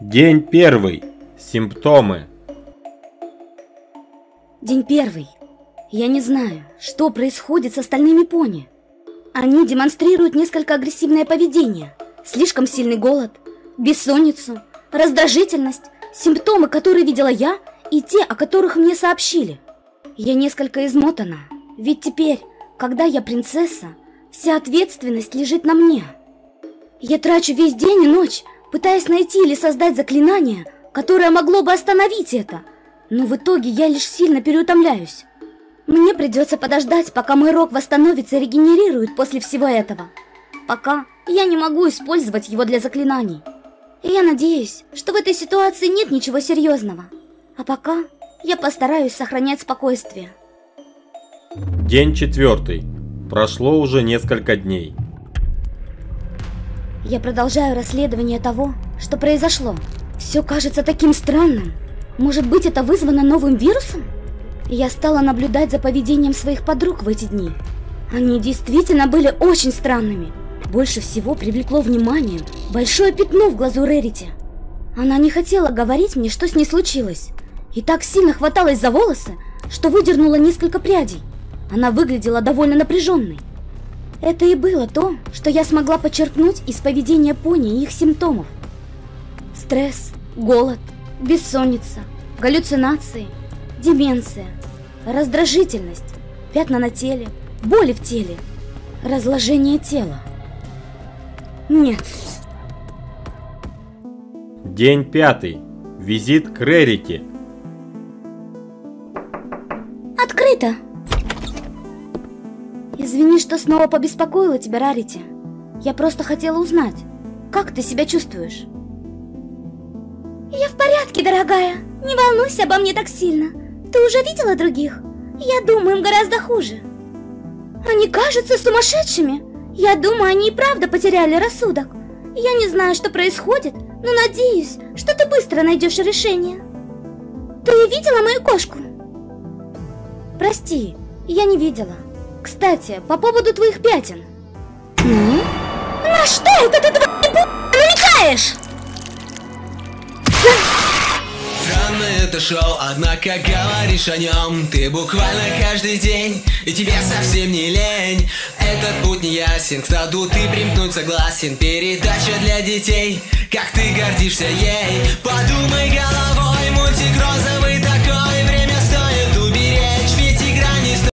День первый. Симптомы. День первый. Я не знаю, что происходит с остальными пони. Они демонстрируют несколько агрессивное поведение, слишком сильный голод, бессонницу, раздражительность, симптомы, которые видела я, и те, о которых мне сообщили. Я несколько измотана, ведь теперь, когда я принцесса, вся ответственность лежит на мне. Я трачу весь день и ночь, пытаясь найти или создать заклинание, которое могло бы остановить это, но в итоге я лишь сильно переутомляюсь. Мне придется подождать, пока мой рог восстановится и регенерирует после всего этого. Пока я не могу использовать его для заклинаний. И я надеюсь, что в этой ситуации нет ничего серьезного. А пока я постараюсь сохранять спокойствие. День четвертый. Прошло уже несколько дней. Я продолжаю расследование того, что произошло. Все кажется таким странным. Может быть, это вызвано новым вирусом? Я стала наблюдать за поведением своих подруг в эти дни. Они действительно были очень странными. Больше всего привлекло внимание большое пятно в глазу Рэрити. Она не хотела говорить мне, что с ней случилось, и так сильно хваталась за волосы, что выдернула несколько прядей. Она выглядела довольно напряженной. Это и было то, что я смогла подчеркнуть из поведения пони и их симптомов. Стресс, голод, бессонница, галлюцинации, деменция, раздражительность, пятна на теле, боли в теле, разложение тела. Нет. День пятый. Визит к Рэрити. Открыто. Извини, что снова побеспокоила тебя, Рэрити. Я просто хотела узнать, как ты себя чувствуешь? Я в порядке, дорогая. Не волнуйся обо мне так сильно. Ты уже видела других? Я думаю, им гораздо хуже. Они кажутся сумасшедшими. Я думаю, они и правда потеряли рассудок. Я не знаю, что происходит, но надеюсь, что ты быстро найдешь решение. Ты видела мою кошку? Прости, я не видела. Кстати, по поводу твоих пятен. На что это ты намекаешь? Странное это шоу, однако говоришь о нем ты буквально каждый день, и тебе совсем не лень. Этот путь не ясен, к саду ты примкнуть согласен. Передача для детей, как ты гордишься ей. Подумай головой, мультик розовый такой.